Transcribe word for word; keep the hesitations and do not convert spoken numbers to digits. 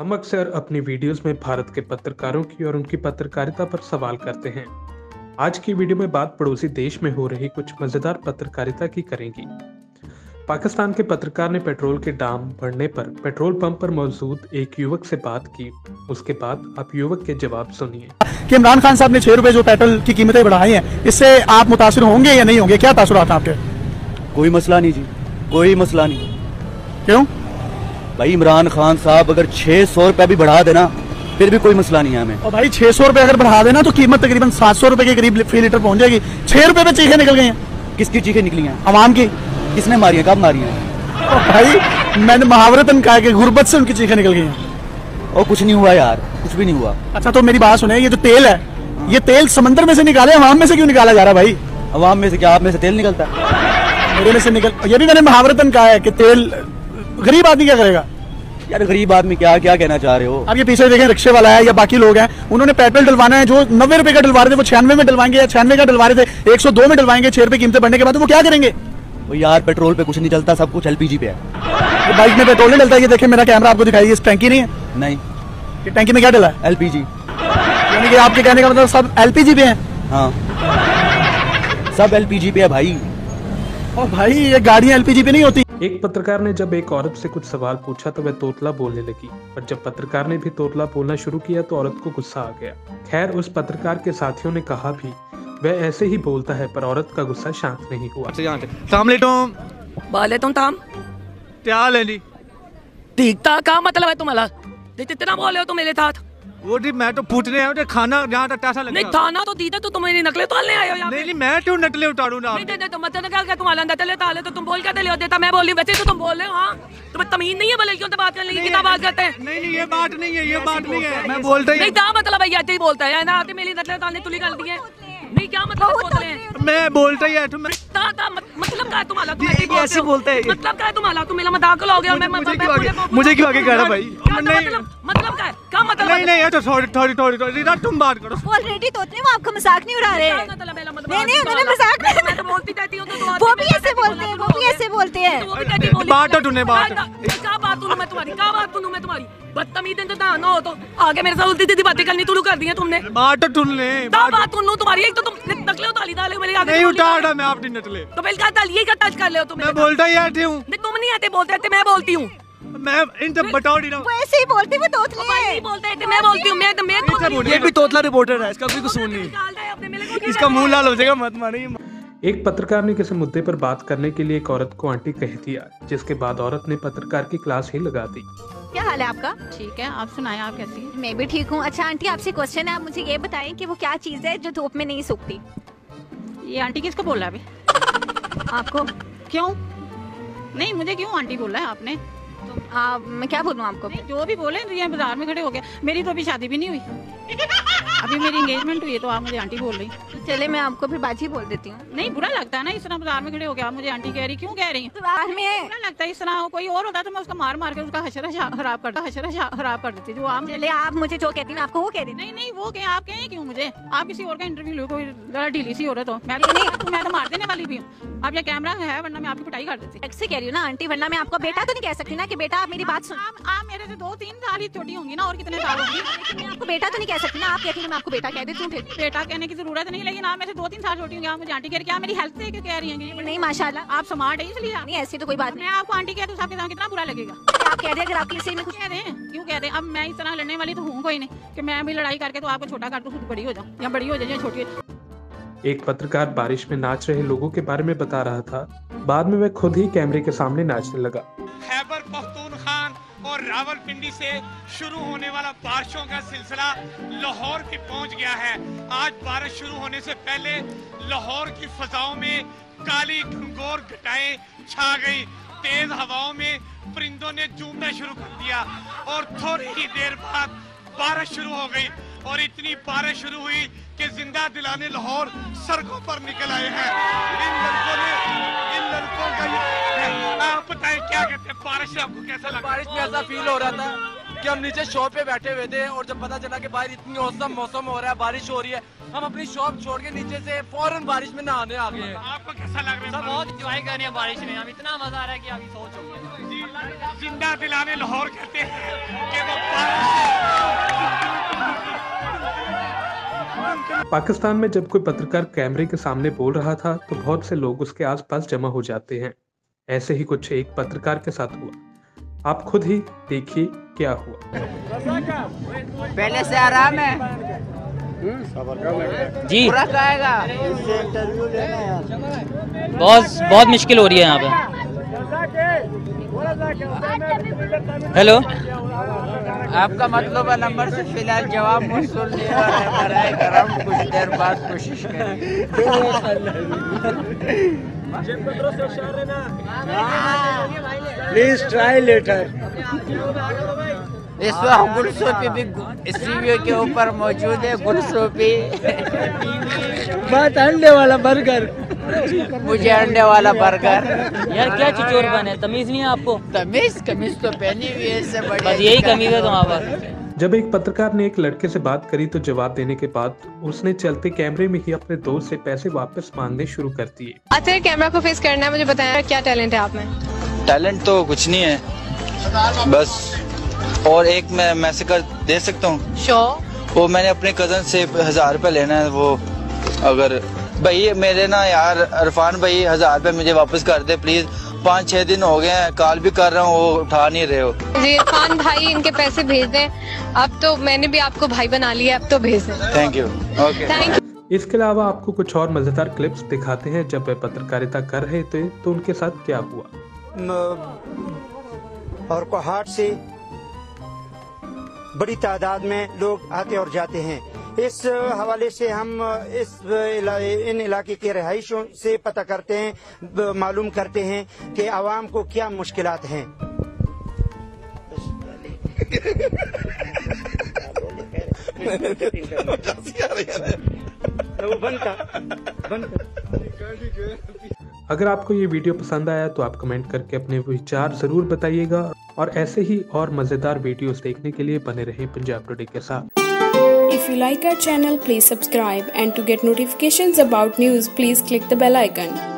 हम अक्सर अपनी वीडियोस में भारत के पत्रकारों की और उनकी पत्रकारिता पर सवाल करते हैं। आज की वीडियो में बात पड़ोसी देश में हो रही कुछ मज़ेदार पत्रकारिता की करेंगी। पाकिस्तान के पत्रकार ने पेट्रोल के दाम बढ़ने पर पेट्रोल पंप पर मौजूद एक युवक से बात की। उसके बाद आप युवक के जवाब सुनिए। कि इमरान खान साहब ने छह रुपए जो पेट्रोल की कीमतें बढ़ाई हैं, इससे आप मुतासिर होंगे या नहीं होंगे, क्या तासुरात हैं आपके? कोई मसला नहीं जी, कोई मसला नहीं। क्यों भाई? इमरान खान साहब अगर छह सौ रुपया भी बढ़ा देना फिर भी कोई मसला नहीं है हमें। और भाई छह सौ रुपये अगर बढ़ा देना तो कीमत तकरीबन सात सौ रुपये के करीब फी लीटर पहुंच जाएगी। छह रुपये पे चीखें निकल गई हैं। किसकी चीखें निकली हैं? आवाम की। किसने मारी है, कब मारी है? तो भाई मैंने महावरतन कहा कि गुर्बत से उनकी चीखें निकल गई हैं। और कुछ नहीं हुआ यार, कुछ भी नहीं हुआ। अच्छा तो मेरी बात सुने, ये जो तेल है ये तेल समंदर में से निकाले, आवाम में से क्यों निकाला जा रहा है भाई? आवाम में से क्या आप में से तेल निकलता है? मेरे में से निकल, ये भी मैंने महावरतन कहा है कि तेल गरीब आदमी क्या करेगा यार? गरीब आदमी क्या क्या कहना चाह रहे हो? अब ये पीछे देखें रिक्शे वाला है या बाकी लोग हैं, उन्होंने पेट्रोल डलवाना है, जो नब्बे रुपए का डलवा रहे थे वो छियानवे में डलवाएंगे, या छियानवे का डलवा रहे थे एक सौ दो में डलवाएंगे। छह रुपए कीमतें बढ़ने के बाद वो क्या करेंगे? वो यार पेट्रोल पे कुछ नहीं चलता, सब कुछ एलपीजी पे है। बाइक में पेट्रोल नहीं डलता। ये देखे मेरा कैमरा आपको दिखाई, टैंकी नहीं है? नहीं। ये टैंकी में क्या डला है? एलपीजी। यानी कि आपके कहने का मतलब सब एलपीजी पे है? हाँ सब एलपीजी पे है भाई। और भाई ये गाड़ियाँ एलपीजी पे नहीं होती। एक पत्रकार ने जब एक औरत से कुछ सवाल पूछा तो वह तोतला बोलने लगी, पर जब पत्रकार ने भी तोतला बोलना शुरू किया तो औरत को गुस्सा आ गया। खैर उस पत्रकार के साथियों ने कहा भी वह ऐसे ही बोलता है, पर औरत का गुस्सा शांत नहीं हुआ। क्या मतलब है तुम्हारा? इतना बोले हो तुम मेरे साथ? वो जी मैं तो पूछने आया हूं खाना जहां तक पैसा लगेगा। नहीं खाना तो दीदा, तो तुम्हारी नकलें उतारने आए हो यहां पे। नहीं नहीं मैं क्यों नकलें उतारूं ना? नहीं दे तो मत निकाल के, तुम आलंदा चले ताले तो तुम बोल के ले देता, मैं बोल रही वैसे तो तुम बोल रहे हो। हां तुम्हें तमीज नहीं है, भले क्यों तो बात करने की किताब बात करते हैं। नहीं नहीं ये बात नहीं है, ये बात नहीं है, मैं बोलता ही नहीं। क्या मतलब है? ऐसे ही बोलता है ना, आते मेरी नकलें उतारने तुली कर दी है। नहीं क्या मतलब बोलते हैं? मैं बोलता ही है तुम ता मतलब क्या है तुम्हारा? तुम ऐसे बोलते हैं मतलब क्या है तुम्हारा? तुम मेरा मजाक उड़ा गया। मैं मुझे क्यों आगे कह रहा भाई? मतलब मतलब क्या है? क्या मतलब? नहीं नहीं ये तो थोड़ी थोड़ी थोड़ी थोड़ी तुम बात करो। ऑलरेडी तोतने वो आपका मजाक नहीं उड़ा रहे हैं। नहीं नहीं उन्होंने मजाक नहीं, मैं तो बोलती रहती हूं तो वो भी ऐसे बोलते हैं, वो भी ऐसे बोलते हैं। बात तूने बात क्या बात तूने मैं तुम्हारी क्या बात तूने मैं तुम्हारी बदतमीज दिन तो ना हो तो आगे मेरे साथ उल्टी सीधी बातें करनी शुरू कर दी है तुमने। बात तून ले क्या बात तून तुम्हारी? एक तो तुम नकलें उताली डाले मेरे आगे। नहीं उताड़ा मैं आपकी नकलें। तो बिल का डालिए का टच कर ले हो तुम। मैं बोलता ही आती हूं। नहीं तुम नहीं आते बोलते थे, मैं बोलती हूं। मैं इन तब बताओ नहीं रहा हूँ। वैसे ही बोलते वो तोतले नहीं बोलते हैं, मैं बोलती हूँ। मैं तो मैं तो ये भी तोतला रिपोर्टर है, इसका कोई कसूर नहीं, इसका मुंह लाल हो जाएगा, मत मानिए। एक पत्रकार ने किसी मुद्दे पर बात करने के लिए एक औरत को आंटी कह दिया, जिसके बाद औरत ने पत्रकार की क्लास ही लगा दी। क्या हाल है आपका? ठीक है, आप सुनाएं, आप कैसी हैं? मैं भी ठीक हूँ। अच्छा आंटी आपसे क्वेश्चन है, आप मुझे ये बताएं कि वो क्या चीज है जो धूप में नहीं सूखती? ये आंटी किसको बोल रहा है अभी आपको? क्यों नहीं मुझे क्यों आंटी बोला है आपने? तो आ, मैं क्या बोलूँ आपको? जो भी बोले तो बाजार में खड़े हो गए। मेरी तो अभी शादी भी नहीं हुई अभी मेरी एंगेजमेंट हुई है, तो आप मुझे आंटी बोल रही। तो चले मैं आपको फिर बाजी बोल देती हूँ। नहीं बुरा लगता है ना इस तरह बाजार में खड़े हो गया, आप मुझे आंटी कह रही, क्यों कह रही हैं? बाजार में बुरा लगता है। इस तरह कोई और होता तो मैं उसका मार मार के उसका हशरा खराब करता हशरा खराब कर देती। जो आप चले आप मुझे जो कहती हैं आपको वो कह रही। नहीं नहीं वो कहें, आप कहें क्यों मुझे? आप किसी और का इंटरव्यू लो, कोई जरा ढीली सी हो रहा तो मैं तो मार देने वाली भी हूँ। आप ये कैमरा है वरना मैं आपकी पिटाई कर देती। ऐसे कह रही हूँ ना आंटी, वरना मैं आपको बेटा तो नहीं कह सकती ना। बेटा आप मेरी बात सुन, आप, आप मेरे से दो तीन साल ही छोटी होंगी ना, और कितने साल होंगी? मैं आपको बेटा तो नहीं कह सकती ना, आप कहती हैं मैं आपको बेटा कह देती हूँ। फिर बेटा कहने की जरूरत नहीं, लेकिन आप मेरे से दो तीन साल छोटी होंगी, आप मुझे आंटी कह रही। क्या मेरी हेल्थ से कह रही हैं? नहीं माशाल्लाह आप स्मार्ट है इसलिए। नहीं ऐसी तो कोई बात नहीं, आपको आंटी कह दो सबके साथ कितना बुरा लगेगा। आप कह दें अगर आपकी इसी में कुछ कह दें क्यों कह दें? अब मैं इस तरह लड़ने वाली तो हूँ कोई नहीं कि मैं भी लड़ाई करके तो आपको छोटा कर दूँ, खुद बड़ी हो जाऊँ या बड़ी हो जाए या छोटी हो जाऊँ। एक पत्रकार बारिश में नाच रहे लोगों के बारे में बता रहा था, बाद में वह खुद ही कैमरे के सामने नाचने लगा। खैबर पख्तूनख्वा और रावलपिंडी से शुरू होने वाला बारिशों का सिलसिला लाहौर भी पहुंच गया है। आज बारिश शुरू होने से पहले लाहौर की फजाओं में काली घनघोर घटाएं छा गई। तेज हवाओं में परिंदों ने चूमना शुरू कर दिया और थोड़ी ही देर बाद बारिश शुरू हो गई। और इतनी बारिश शुरू हुई कि जिंदा दिलाने लाहौर सड़कों पर निकल आए हैं। इन लड़कों ने इन लड़कों का आप बताएं क्या कहते हैं? बारिश आपको कैसा लगा? बारिश में ऐसा फील हो रहा था कि हम नीचे शॉप पे बैठे हुए थे और जब पता चला कि बाहर इतनी औसम मौसम हो रहा है, बारिश हो रही है, हम अपनी शॉप छोड़ के नीचे से फौरन बारिश में नहाने आ गए हैं। आपको कैसा लग रहा है? बहुत एंजॉय कर रहे हैं बारिश में, हम इतना मजा आ रहा है की अभी सोच हो गया। जिंदा दिलाने लाहौर कहते हैं कि वो पाकिस्तान में जब कोई पत्रकार कैमरे के सामने बोल रहा था तो बहुत से लोग उसके आसपास जमा हो जाते हैं। ऐसे ही कुछ एक पत्रकार के साथ हुआ, आप खुद ही देखिए क्या हुआ। पहले से आराम है जी, बहुत बहुत मुश्किल हो रही है यहाँ पे। हेलो, आपका मतलब है नंबर से फिलहाल जवाब मंजूर नहीं हो रहा है, बराए करम कुछ देर बाद कोशिश करें। Please try later. इस वक्त गुलसोपी भी स्टीवियो के ऊपर मौजूद है। गुलसोपी बात अंडे वाला बर्गर, मुझे अंडे वाला बर्गर। यार क्या चिचोर बने, तमीज नहीं है आपको? तमीज कमीज तो पहनी हुई है, इससे बड़ी बस यही कमीज है तुम्हारे पास। जब एक पत्रकार ने एक लड़के से बात करी तो जवाब देने के बाद उसने चलते कैमरे में ही अपने दोस्त से पैसे वापस मांगने शुरू कर दिए। अच्छा, कैमरा को फेस करना है, मुझे बताया क्या टैलेंट है आप में? टैलेंट तो कुछ नहीं है, बस और एक मैं मैसेज कर दे सकता हूँ। sure. वो मैंने अपने कजन से हजार रुपये लेना है, वो अगर भाई मेरे ना यार अरफान भाई हजार रुपये मुझे वापस कर दे प्लीज। पाँच छः दिन हो गए हैं, कॉल भी कर रहा हूँ, वो उठा नहीं रहे हो जी। अरफान भाई इनके पैसे भेज दें, अब तो मैंने भी आपको भाई बना लिया, अब तो भेज दें। Thank you. Okay thank you. इसके अलावा आपको कुछ और मजेदार क्लिप्स दिखाते हैं जब वे पत्रकारिता कर रहे थे तो उनके साथ क्या हुआ। और को हाथ से बड़ी तादाद में लोग आते और जाते हैं। इस हवाले से हम इस इन इलाके के रहायशियों से पता करते हैं, मालूम करते हैं कि आवाम को क्या मुश्किलात हैं। अगर आपको ये वीडियो पसंद आया तो आप कमेंट करके अपने विचार जरूर बताइएगा और ऐसे ही और मजेदार वीडियोस देखने के लिए बने रहे पंजाब टुडे के साथ। If you like our channel please subscribe and to get notifications about news please click the bell icon.